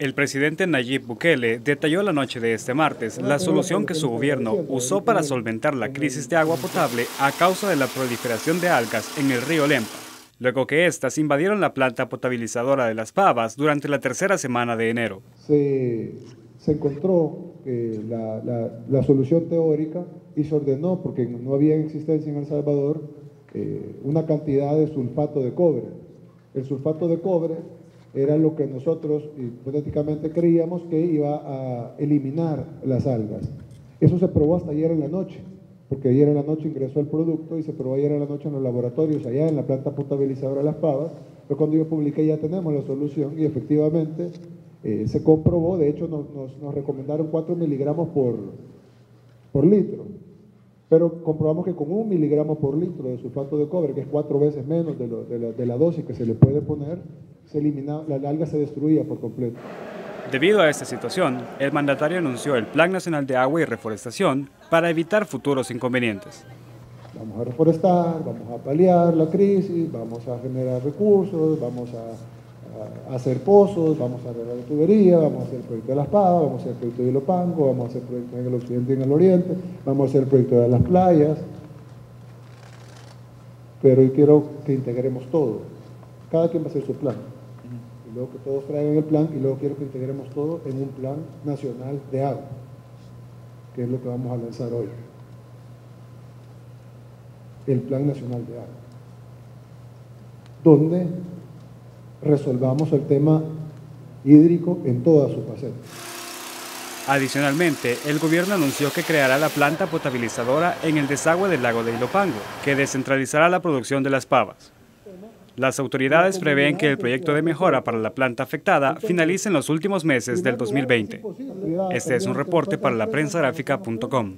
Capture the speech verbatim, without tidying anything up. El presidente Nayib Bukele detalló la noche de este martes la solución que su gobierno usó para solventar la crisis de agua potable a causa de la proliferación de algas en el río Lempa, luego que éstas invadieron la planta potabilizadora de Las Pavas durante la tercera semana de enero. Se, se encontró eh, la, la, la solución teórica y se ordenó, porque no había existencia en El Salvador, eh, una cantidad de sulfato de cobre. El sulfato de cobre era lo que nosotros hipotéticamente creíamos que iba a eliminar las algas. Eso se probó hasta ayer en la noche, porque ayer en la noche ingresó el producto y se probó ayer en la noche en los laboratorios, allá en la planta potabilizadora de Las Pavas, pero cuando yo publiqué ya tenemos la solución y efectivamente eh, se comprobó. De hecho nos, nos, nos recomendaron cuatro miligramos por, por litro, pero comprobamos que con un miligramo por litro de sulfato de cobre, que es cuatro veces menos de, lo, de, la, de la dosis que se le puede poner, se eliminaba, la alga se destruía por completo. Debido a esta situación, el mandatario anunció el Plan Nacional de Agua y Reforestación para evitar futuros inconvenientes. Vamos a reforestar, vamos a paliar la crisis, vamos a generar recursos, vamos a, a hacer pozos, vamos a arreglar tubería, vamos a hacer el proyecto de Las Pavas, vamos a hacer el proyecto de Ilopango, vamos a hacer proyectos en el occidente y en el oriente, vamos a hacer el proyecto de las playas. Pero yo quiero que integremos todo, cada quien va a hacer su plan. Luego que todos traigan el plan y luego quiero que integremos todo en un plan nacional de agua, que es lo que vamos a lanzar hoy. El plan nacional de agua, donde resolvamos el tema hídrico en toda su faceta. Adicionalmente, el gobierno anunció que creará la planta potabilizadora en el desagüe del lago de Ilopango, que descentralizará la producción de las pavas. Las autoridades prevén que el proyecto de mejora para la planta afectada finalice en los últimos meses del dos mil veinte. Este es un reporte para la prensa gráfica punto com.